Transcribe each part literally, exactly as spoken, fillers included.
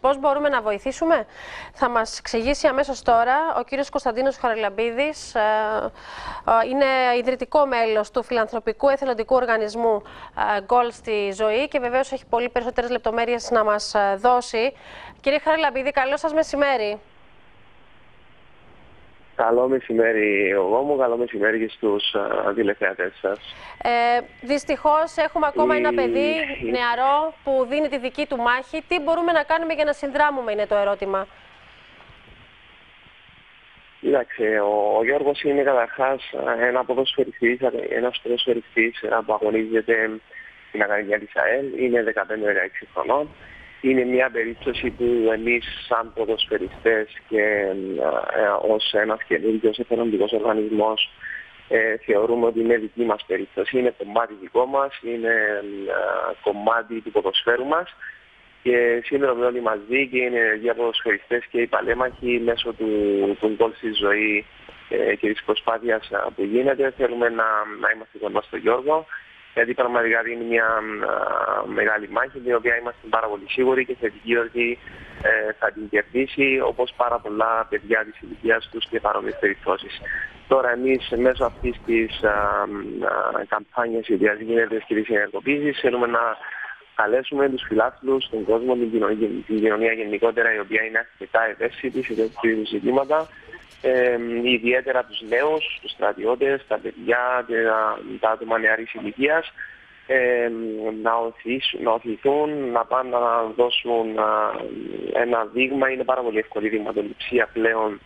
Πώς μπορούμε να βοηθήσουμε? Θα μας εξηγήσει αμέσως τώρα ο κύριος Κωνσταντίνος Χαραλαμπίδης. Είναι ιδρυτικό μέλος του φιλανθρωπικού εθελοντικού οργανισμού Goals στη ζωή και βεβαίως έχει πολύ περισσότερες λεπτομέρειες να μας δώσει. Κύριε Χαραλαμπίδη, καλό σας μεσημέρι. Καλό μεσημέρι εγώ μου, καλό μεσημέρι και στους τηλεθεατές σας. Ε, δυστυχώς έχουμε ακόμα η... ένα παιδί νεαρό που δίνει τη δική του μάχη. Τι μπορούμε να κάνουμε για να συνδράμουμε είναι το ερώτημα. Κοιτάξτε, ο, ο Γιώργος είναι καταρχάς ένα ποδοσφαιριστής, ένας ποδοσφαιριστής που αγωνίζεται στην Ακαδημία της ΑΕΛ, είναι δεκαπέντε με δεκαέξι χρονών. Είναι μια περίπτωση που εμείς σαν ποδοσφαιριστές και ε, ε, ως ένας καινούργιος εθελοντικός οργανισμός ε, θεωρούμε ότι είναι δική μας περίπτωση. Είναι κομμάτι δικό μας, είναι ε, κομμάτι του ποδοσφαίρου μας και σύνδρομοι όλοι μαζί και είναι για ποδοσφαιριστές και οι παλέμαχοι μέσω του, του Goals στη ζωή ε, και της προσπάθειας που γίνεται. Θέλουμε να, να είμαστε κοντά στον Γιώργο, γιατί πραγματικά είναι μια α, μεγάλη μάχη, την οποία είμαστε πάρα πολύ σίγουροι και θετικοί ότι ε, θα την κερδίσει, όπως πάρα πολλά παιδιά της ηλικίας τους και παρόμοιες περιπτώσεις. Τώρα εμείς μέσω αυτής της α, α, καμπάνιας η οποία γίνεται και της ενεργοποίησης θέλουμε να καλέσουμε τους φιλάθλους, τον κόσμο, την κοινωνία, την κοινωνία γενικότερα, η οποία είναι αρκετά ευαίσθητη σε τέτοιου ζητήματα. Ε, ιδιαίτερα τους νέους, τους στρατιώτες, τα παιδιά, τα, τα άτομα νεαρής ηλικίας, ε, να, να οθηθούν, να πάνε να δώσουν α, ένα δείγμα. Είναι πάρα πολύ εύκολη δειγματοληψία πλέον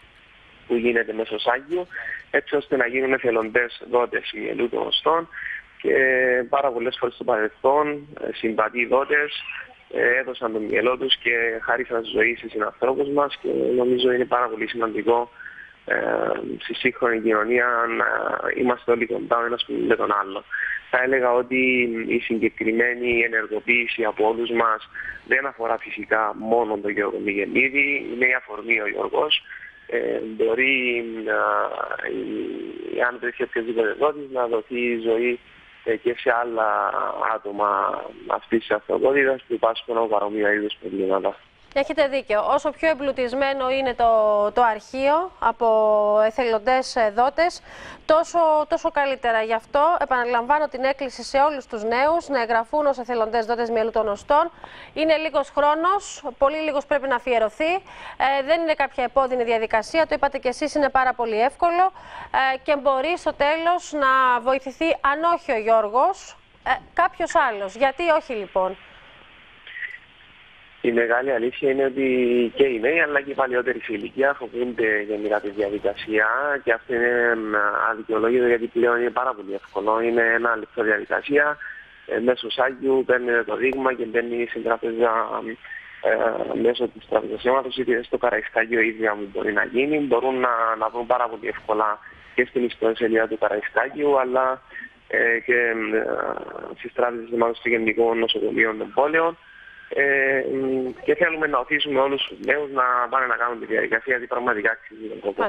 που γίνεται μέσω ΣΑΓΙΟ, έτσι ώστε να γίνουν εθελοντές δότες μυελού των οστών και πάρα πολλές φορές στο παρελθόν συμπατοί δότες έδωσαν το μυελό τους και χάρισαν ζωή σε συνανθρώπους μας και νομίζω είναι πάρα πολύ σημαντικό Ε, στη σύγχρονη κοινωνία να είμαστε όλοι κοντά ο ένας με τον άλλο. Θα έλεγα ότι η συγκεκριμένη ενεργοποίηση από όλους μας δεν αφορά φυσικά μόνο τον Γιώργο Μιχαηλίδη, είναι η αφορμή ο Γιώργος. Ε, μπορεί, να, ε, αν βρεθεί οποιοδήποτε δότης, να δοθεί η ζωή ε, και σε άλλα άτομα αυτής της ανθρωπότητας που πάσχουν από παρόμοια είδους προβλήματα. Έχετε δίκιο. Όσο πιο εμπλουτισμένο είναι το, το αρχείο από εθελοντές δότες, τόσο, τόσο καλύτερα. Γι' αυτό επαναλαμβάνω την έκκληση σε όλους τους νέους να εγγραφούν ως εθελοντές δότες μυελού των οστών. Είναι λίγος χρόνος, πολύ λίγος πρέπει να αφιερωθεί. Ε, δεν είναι κάποια επώδυνη διαδικασία, το είπατε κι εσείς, είναι πάρα πολύ εύκολο ε, και μπορεί στο τέλος να βοηθηθεί, αν όχι ο Γιώργος, ε, κάποιος άλλος. Γιατί όχι λοιπόν? Η μεγάλη αλήθεια είναι ότι και οι νέοι αλλά και οι παλιότεροι σε ηλικία φοβούνται γενικά τη διαδικασία και αυτό είναι αδικαιολόγητο, γιατί πλέον είναι πάρα πολύ εύκολο. Είναι ένα λεπτό διαδικασία, μέσω ΣΑΓΙΟ παίρνει το δείγμα και μπαίνει στην τράπεζα ε, μέσω της τράπεζας αίματος, είτε στο Καραϊσκάκειο ίδια μου μπορεί να γίνει. Μπορούν να, να βρουν πάρα πολύ εύκολα και στην ιστοσελίδα του Καραϊσκάκειου αλλά ε, και ε, στις τράπεζες αίματος των γενικών νοσοκομείων των πόλεων. Ε, και θέλουμε να οθήσουμε όλους τους νέους να πάνε να κάνουν τη διαδικασία, γιατί πραγματικά αξίζει τον κόπο.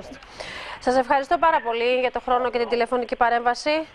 Σας ευχαριστώ πάρα πολύ για τον χρόνο και την τηλεφωνική παρέμβαση.